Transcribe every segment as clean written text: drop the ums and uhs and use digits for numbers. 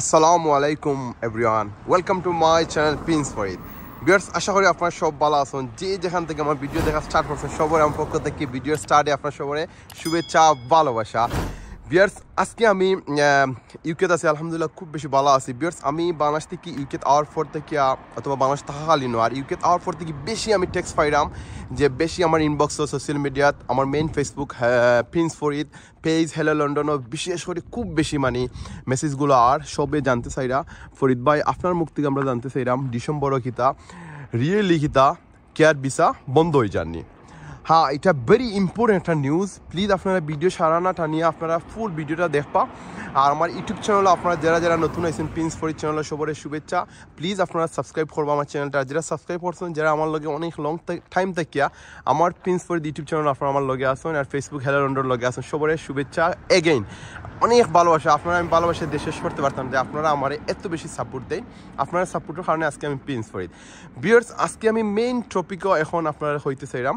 আসসালামু আলাইকুম everyone, welcome to my channel prince Farid. Viewers, আশা করি আপনারা সব ভালো আছেন। যে যেখান থেকে আমার ভিডিও দেখা স্টার্ট করছেন সবার আমার পক্ষ থেকে ভিডিও স্টার্টে আপনার সবারে শুভেচ্ছা ভালোবাসা। ভিউয়ার্স, আজকে আমি ইউকেতে আছি, আলহামদুলিল্লাহ খুব বেশি ভালো আছি। ভিউয়ার্স, আমি বাংলাদেশ থেকে ইউকেত আওয়ার পর থেকে অথবা বাংলাদেশ থাকাকালীন আর ইউকেত আওয়ার পর থেকে বেশি আমি টেক্সট পাইলাম, যে বেশি আমার ইনবক্স ও সোশ্যাল মিডিয়াত আমার main Facebook prince Farid page hello লন্ডনও বিশেষ করে খুব বেশি মানে মেসেজগুলো আর সবে জানতে চাইরা। ফরিদ ভাই, আপনার মুখ থেকে আমরা জানতে চাইলাম ডিসেম্বরও কিতা রিয়েলি কিতা কেয়ার ভিসা বন্ধ হয়ে যাননি। হ্যাঁ, এটা ভেরি ইম্পর্টেন্ট একটা নিউজ। প্লিজ আপনারা ভিডিও সারানাটা নিয়ে আপনারা ফুল ভিডিওটা দেখবা। আর আমার ইউটিউব চ্যানেলে আপনারা যারা যারা নতুন আছেন প্রিন্স ফরিদ চ্যানেলে সবারই শুভেচ্ছা। প্লিজ আপনারা সাবস্ক্রাইব করবো আমার চ্যানেলটা। যারা সাবস্ক্রাইব করছেন, যারা আমার লগে অনেক লং টাইম থাকিয়া আমার প্রিন্স ফরিদ ইউটিউব চ্যানেল আপনারা আমার লগে আসুন, আর ফেসবুক হ্যালো লন্ডন লগে আসুন। সবারই শুভেচ্ছা এগেইন, অনেক ভালোবাসা। আপনারা আমি ভালোবাসা দেশের করতে পারতাম যে আপনারা আমার এত বেশি সাপোর্ট দেয়। আপনারা সাপোর্টের কারণে আজকে আমি প্রিন্স ফরিদ। ভিউয়ার্স, আজকে আমি মেইন টপিকও এখন আপনারা হইতে চাইলাম,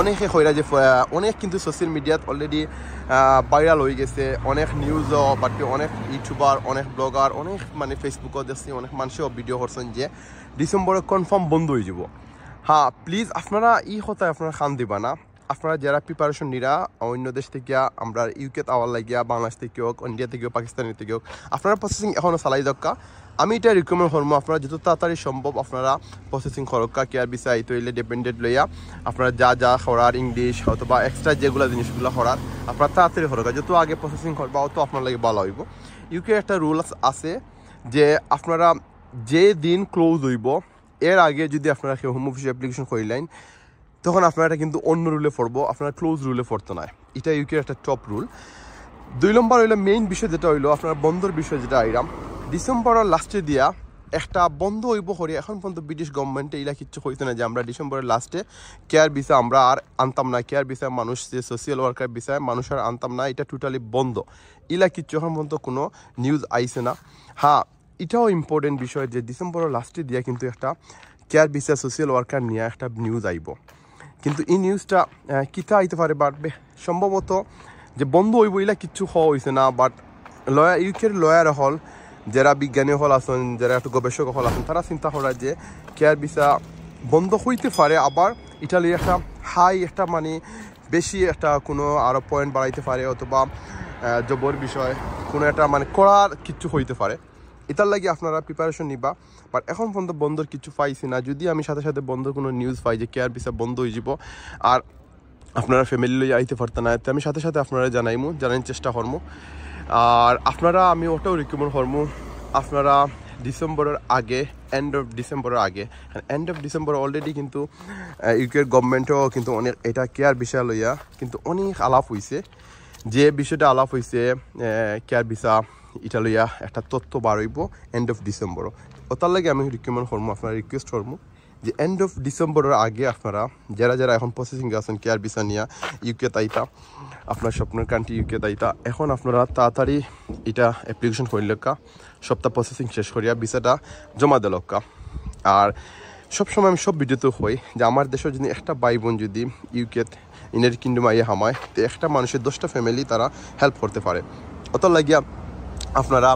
অনেকে হইরা যে অনেক কিন্তু সোশ্যাল মিডিয়াত অলরেডি ভাইরাল হয়ে গেছে, অনেক নিউজও বাট অনেক ইউটিউবার অনেক ব্লগার অনেক মানে ফেসবুকও দেখছি অনেক মানুষও ভিডিও করছেন যে ডিসেম্বরে কনফার্ম বন্ধ হয়ে যাব। হ্যাঁ, প্লিজ আপনারা ই কথায় আপনারা খান দিবা না। আপনারা যারা প্রিপারেশন নিরা অন্য দেশ থেকে আমরা ইউকেত আওয়ার লাগিয়া বাংলাদেশ থেকে হোক ইন্ডিয়া থেকে হোক পাকিস্তানের থেকে হোক আপনারা প্রসেসিং এখনও চালাই দক্কা। আমি এটা রিকমেন্ড করবো আপনারা যত তাড়াতাড়ি সম্ভব আপনারা প্রসেসিং খরক্কা। কেয়ার ভিসা এই তৈলে ডিপেন্ডেন্ট লইয়া আপনারা যা যা হরার ইংলিশ অথবা এক্সট্রা যেগুলো জিনিসগুলো হরার আপনারা তাড়াতাড়ি খরক্কা, যত আগে প্রসেসিং করবা অত আপনার লাগে ভালো হইব। ইউকে একটা রুলস আছে যে আপনারা যে দিন ক্লোজ হইব এর আগে যদি আপনারা হোম অফিস অ্যাপ্লিকেশন করিলেন তখন আপনারা কিন্তু অন্য রুলে পড়বো, আপনারা ক্লোজ রুলে পড়তো না। এটা ইউকের একটা টপ রুল। দুই নম্বর হইলো মেইন বিষয় যেটা হইলো আপনার বন্ধর বিষয় যেটা আইরাম ডিসেম্বরের লাস্টে দিয়া একটা বন্ধ হইব করে। এখন পর্যন্ত ব্রিটিশ গভর্নমেন্টে এইলা কিচ্ছু হইতো না যে আমরা ডিসেম্বরের লাস্টে কেয়ার ভিসা আমরা আর আনতাম না, কেয়ার ভিসায় মানুষ যে সোশ্যাল ওয়ার্কার ভিসায় মানুষ আর আনতাম না, এটা টোটালি বন্ধ। এইলা কিচ্ছু এখন পর্যন্ত কোনো নিউজ আইছে না। হ্যাঁ, এটাও ইম্পর্টেন্ট বিষয় যে ডিসেম্বরের লাস্টে দিয়া কিন্তু একটা কেয়ার ভিসা সোশ্যাল ওয়ার্কার নিয়ে একটা নিউজ আইব, কিন্তু এই নিউজটা কিতা আইতে পারে বাড়বে সম্ভবত যে বন্ধ হইব এলা কিচ্ছু হওয়া হয়েছে না। বাট লয়ার ইউকের লয়ার হল যারা বিজ্ঞানী হল আছেন যারা একটু গবেষক হল আছেন তারা চিন্তা করা যে কেয়ার ভিসা বন্ধ হইতে পারে, আবার ইটালির একটা হাই একটা মানে বেশি একটা কোনো আরও পয়েন্ট বাড়াইতে পারে অথবা জবর বিষয় কোনো একটা মানে করার কিচ্ছু হইতে পারে। এটার লাগে আপনারা প্রিপারেশন নিবা। বাট এখন পর্যন্ত বন্ধর কিছু পাইছি না। যদি আমি সাথে সাথে বন্ধর কোনো নিউজ পাই যে কেয়ার ভিসা বন্ধ হয়ে যাব আর আপনারা ফ্যামিলি লইয়া আইতে পারতেন না, আমি সাথে সাথে আপনারা জানাইমু, জানানোর চেষ্টা করমু। আর আপনারা আমি ওটাও রিকমেন্ড করমু আপনারা ডিসেম্বরের আগে এন্ড অফ ডিসেম্বরের আগে, এন্ড অফ ডিসেম্বর অলরেডি কিন্তু ইউকের গভর্নমেন্টও কিন্তু অনেক এটা কেয়ার ভিসা লইয়া কিন্তু অনেক আলাপ হয়েছে। যে বিষয়টা আলাপ হয়েছে কেয়ার ভিসা ইটালিয়া একটা তথ্য বাড়াইব এন্ড অফ ডিসেম্বরও। ওটার লাগে আমি রিকমেন্ড করবো আপনারা রিকোয়েস্ট করবো যে এন্ড অফ ডিসেম্বরের আগে আপনারা যারা যারা এখন প্রসেসিংয়ে আছেন কেয়ার ভিসা নিয়ে ইউকে তাইতা আপনার স্বপ্নের কান্ট্রি ইউকে তাইতা, এখন আপনারা তাড়াতাড়ি এটা অ্যাপ্লিকেশন করিলেকা সপ্তাহ প্রসেসিং শেষ করিয়া ভিসাটা জমা দিলকা। আর সবসময় আমি সব ভিডিওতে হই যে আমার দেশের যদি একটা ভাই বোন যদি ইউকে ইউনাইটেড কিংডম আইয়া হামায় তো একটা মানুষের 10টা ফ্যামিলি তারা হেল্প করতে পারে। ওটার লাগিয়া আপনারা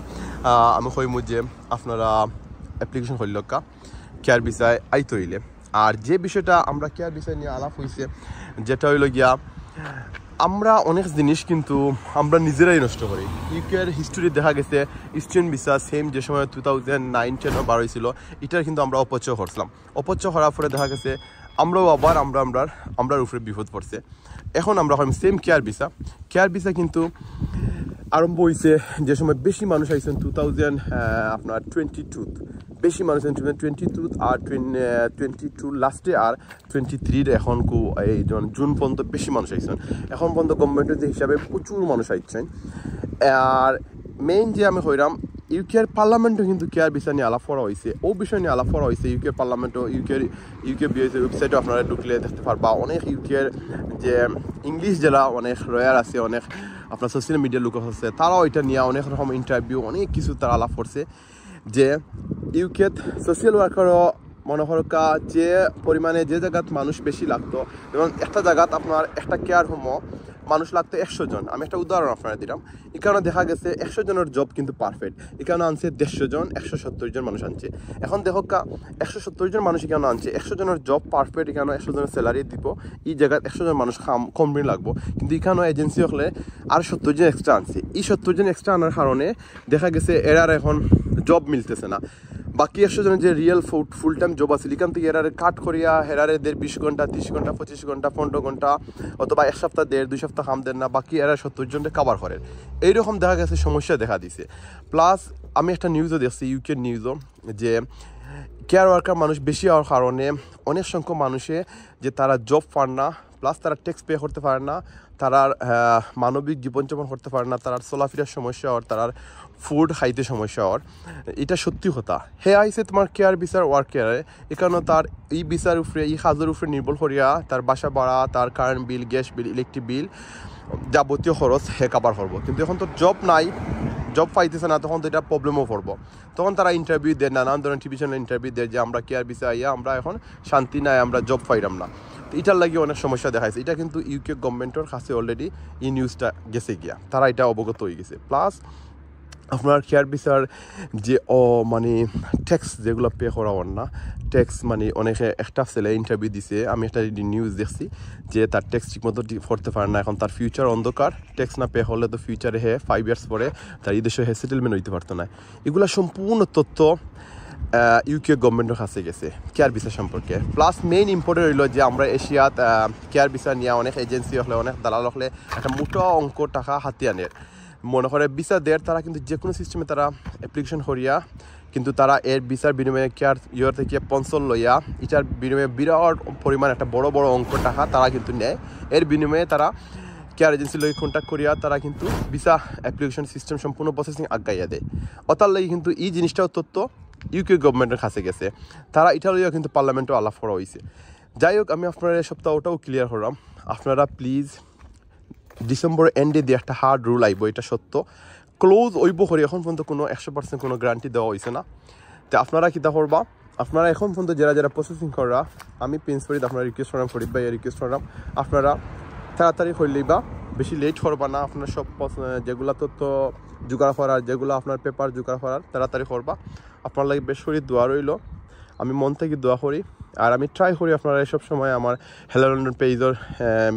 আমি কইমু যে আপনারা অ্যাপ্লিকেশন করিলকা কেয়ার ভিসায় আইতে হইলে। আর যে বিষয়টা আমরা কেয়ার ভিসায় নিয়ে আলাপ হয়েছে যেটা হইল গিয়া আমরা অনেক জিনিস কিন্তু আমরা নিজেরাই নষ্ট করি। ইউকের হিস্টোরি দেখা গেছে স্টুডেন্ট ভিসা সেম যে সময় 2009-10 বার হয়েছিল এটার কিন্তু আমরা অপচয় করছিলাম। অপচয় করার পরে দেখা গেছে আমরাও আবার আমরার উপরে বিপদ পড়ছে। এখন আমরা সেম কেয়ার ভিসা কিন্তু আরম্ভ হয়েছে যে সময় বেশি মানুষ আইছেন 2022 বেশি মানুষ আছেন 2022 আর 2022 লাস্টে আর 2023 এখন এই জুন পর্যন্ত বেশি মানুষ আইছেন। এখন পর্যন্ত গভর্নমেন্টের যে হিসাবে প্রচুর মানুষ আইছেন। আর মেইন যে আমি হইলাম ইউকের পার্লামেন্টও কিন্তু কেয়ার ভিসা নিয়ে আলাপ করা হয়েছে, ও বিষয় নিয়ে আলাপ করা হয়েছে। ইউকের পার্লামেন্টও ইউকে বিএসের ওয়েবসাইটও আপনারা ঢুকলে দেখতে পারবা। অনেক ইউকের যে ইংলিশ যারা অনেক লয়ার আছে, অনেক আপনার সোশ্যাল মিডিয়ার লোক আছে, তারাও এটা নিয়ে অনেক রকম ইন্টারভিউ অনেক কিছু তারা আলাপ করছে। যে ইউকে সোশ্যাল ওয়ার্কারও মনে হরকা যে পরিমাণে যে জায়গাত মানুষ বেশি লাগতো, এবং একটা জায়গাত আপনার একটা কেয়ার হোমও মানুষ লাগতো 100 জন। আমি একটা উদাহরণ আপনারা দিলাম। এই কারণে দেখা গেছে 100 জনের জব কিন্তু পারফেক্ট। এই কারণে আনছে 150 জন, 170 জন মানুষ আনছে। এখন দেখো কা 170 জন মানুষ এই কারণে আনছে, 100 জনের জব পারফেক্ট, এই কারণে 100 জনের স্যালারি দিব। এই জায়গায় 100 জন মানুষ কমপ্লেন লাগবো, কিন্তু এখানে এজেন্সি হলে আর 70 জন এক্সট্রা আনছে। এই 70 জন এক্সট্রা আনার কারণে দেখা গেছে এরা এখন জব মিলতেছে না। বাকি 100 জনের যে রিয়েল ফুল টাইম জব আছে, এখান থেকে এরারে কাট করিয়া হেরারে 20 ঘন্টা, 30 ঘন্টা, 25 ঘন্টা, 15 ঘন্টা, অথবা 1 সপ্তাহ, 1.5-2 সপ্তাহ কাম দেন না, বাকি এরা 70 জনকে কাভার করেন। এইরকম দেখা গেছে সমস্যা দেখা দিছে। প্লাস আমি একটা নিউজও দেখছি, ইউকের নিউজও, যে কেয়ার ওয়ার্কার মানুষ বেশি হওয়ার কারণে অনেক সংখ্যক মানুষে যে তারা জব পান না, প্লাস তারা ট্যাক্স পে করতে পারে না, তারা মানবিক জীবনযাপন করতে পারে না, তারা চলাফেরার সমস্যা হওয়ার, তারা ফুড খাইতে সমস্যা হওয়ার, এটা সত্যি কথা। হে আইসে তোমার কেয়ার ভিসার ওয়ার্ক কেয়ারে, এ কারণে তার এই ভিসার উপরে, এই কাজের উপরে নির্ভর করিয়া তার বাসা ভাড়া, তার current bill, gas bill, electric bill, যাবতীয় খরচ হে কাভার করবো। কিন্তু এখন তো জব নাই, জব পাইতেছে না, তখন তো এটা প্রবলেমও পড়বো। তখন তারা ইন্টারভিউ দেয়, নানান ধরনের টিভি চ্যানেল ইন্টারভিউ দেয় যে আমরা কেয়ার ভিসা আইয়া আমরা এখন শান্তি নাই, আমরা জব পাইলাম না। এটার লাগে অনেক সমস্যা দেখাইছে। এটা কিন্তু ইউকে গভর্নমেন্টের কাছে অলরেডি এই নিউজটা গেছে গিয়া, তারা এটা অবগত হয়ে গেছে। প্লাস আপনার কেয়ার ভিসার যে ট্যাক্স যেগুলো পে করা হয় না, ট্যাক্স অনেকে একটা ছেলে ইন্টারভিউ দিছে, আমি একটা নিউজ দেখছি যে তার ট্যাক্স ঠিকমতো করতে পারে না, এখন তার ফিউচার অন্ধকার। ট্যাক্স না পে হলে তো ফিউচারে হে 5 ইয়ার্স পরে তার এই দেশে হে সেটেলমেন্ট হইতে পারতো না। এগুলো সম্পূর্ণ তথ্য ইউকে গভর্নমেন্টের কাছে গেছে কেয়ার ভিসা সম্পর্কে। প্লাস মেইন ইম্পর্টেন্ট হইল যে আমরা এশিয়াত কেয়ার ভিসা নিয়ে অনেক এজেন্সি হলে, অনেক দালাল হলে একটা মোটা অঙ্ক টাকা হাতি আনের মনে করে ভিসা দেয় তারা, কিন্তু যে কোনো সিস্টেমে তারা অ্যাপ্লিকেশন করিয়া কিন্তু তারা এর ভিসার বিনিময়ে কেয়ার ইয়র থেকে পঞ্চল লইয়া এটার বিনিময়ে বিরাট পরিমাণ একটা বড় বড় অঙ্ক টাকা তারা কিন্তু নেয়। এর বিনিময়ে তারা কেয়ার এজেন্সির লগে কন্ট্যাক্ট করিয়া তারা কিন্তু ভিসা অ্যাপ্লিকেশন সিস্টেম সম্পূর্ণ প্রসেসিং আগাইয়া দেয়। অর্থাৎ লাগে কিন্তু এই জিনিসটাও তথ্য ইউকে গভর্নমেন্টের কাছে গেছে, তারা এটা লইয়া কিন্তু পার্লামেন্টও আলাপ করা হয়েছে। যাই হোক, আমি আপনারা এই সপ্তাহটাও ক্লিয়ার করলাম। আপনারা প্লিজ ডিসেম্বর এন্ডে দিয়ে একটা হার্ড রুল আইব, এটা সত্য। ক্লোজ ওইব করে এখন পর্যন্ত কোনো 100% কোনো গ্যারান্টি দেওয়া হয়েছে না। তো আপনারা কী করবা, আপনারা এখন পর্যন্ত যারা যারা প্রসেসিং করা, আমি প্রিন্স ফরিদ আপনারা রিকোয়েস্ট করলাম, ফরিদ ভাই রিকোয়েস্ট করলাম, আপনারা তাড়াতাড়ি হইলেই বা বেশি লেট করবা না। আপনার সব যেগুলো তথ্য জোগাড় করার, যেগুলো আপনার পেপার জোগাড় করার, তাড়াতাড়ি করবা। আপনার লাগে বেশ করে দোয়া রইল, আমি মন থেকে দোয়া করি। আর আমি ট্রাই করি আপনারা এসব সময় আমার হ্যালো লন্ডন পেজর,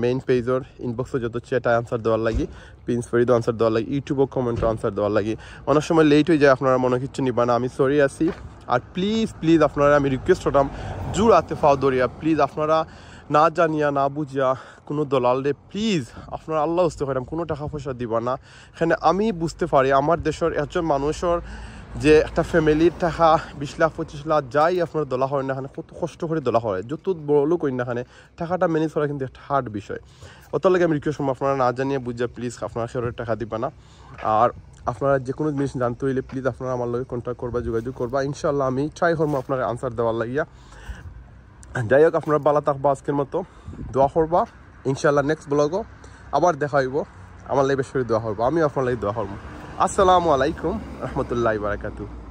মেইন পেজর ইনবক্সে যত চ্যাটায় আনসার দেওয়ার লাগি, প্রিন্স ফরিদও আনসার দেওয়ার লাগি, ইউটিউবও কমেন্টও আনসার দেওয়ার লাগি। অনেক সময় লেট হয়ে যায়, আপনারা মনে কিচ্ছু নিবা না, আমি সরি আছি। আর প্লিজ প্লিজ আপনারা আমি রিকোয়েস্ট করতাম, জোর হাতে ফাও দরিয়া, প্লিজ আপনারা না জানিয়া না বুঝিয়া কোনো দলালে প্লিজ আপনারা আল্লাহ বুঝতে পারেন কোনো টাকা পয়সা দিবা না। এখানে আমি বুঝতে পারি আমার দেশের একজন মানুষের যে একটা ফ্যামিলির টাকা 20 লাখ 25 লাখ যাই আপনার দলা হয় না, এখানে কত কষ্ট করে দলা হয়, যত বড় লোক ওই না, এখানে টাকাটা ম্যানেজ করা কিন্তু একটা হার্ড বিষয়। অত লাগে আমি রিকোয়েস্ট করবো, আপনারা না জানিয়ে বুঝিয়া প্লিজ আপনারা সেরকম টাকা দিবা না। আর আপনারা যে কোনো জিনিস জানতে হইলে প্লিজ আপনারা আমার লগে কন্ট্যাক্ট করবা, যোগাযোগ করবা, ইনশাল্লাহ আমি ট্রাই করবো আপনাকে আনসার দেওয়ার লাগিয়া। যাই হোক, আপনারা বালা থাকবা, আজকের মতো দোয়া করবা, ইনশাল্লাহ নেক্সট ব্লগও আবার দেখা হইব। আমার লাগে বেশ করে দোয়া করবো, আমি আপনার লাগে দোয়া করবো। আসসালামু আলাইকুম রহমতুল্লাহি বারাকাতুহু।